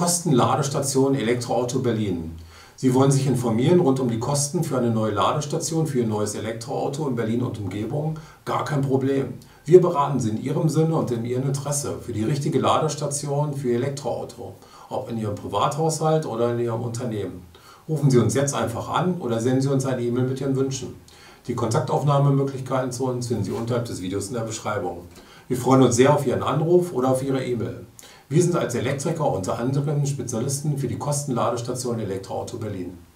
Kosten Ladestation Elektroauto Berlin. Sie wollen sich informieren rund um die Kosten für eine neue Ladestation für Ihr neues Elektroauto in Berlin und Umgebung? Gar kein Problem. Wir beraten Sie in Ihrem Sinne und in Ihrem Interesse für die richtige Ladestation für Ihr Elektroauto, ob in Ihrem Privathaushalt oder in Ihrem Unternehmen. Rufen Sie uns jetzt einfach an oder senden Sie uns eine E-Mail mit Ihren Wünschen. Die Kontaktaufnahmemöglichkeiten zu uns finden Sie unterhalb des Videos in der Beschreibung. Wir freuen uns sehr auf Ihren Anruf oder auf Ihre E-Mail. Wir sind als Elektriker unter anderem Spezialisten für die Kosten Ladestation Elektroauto Berlin.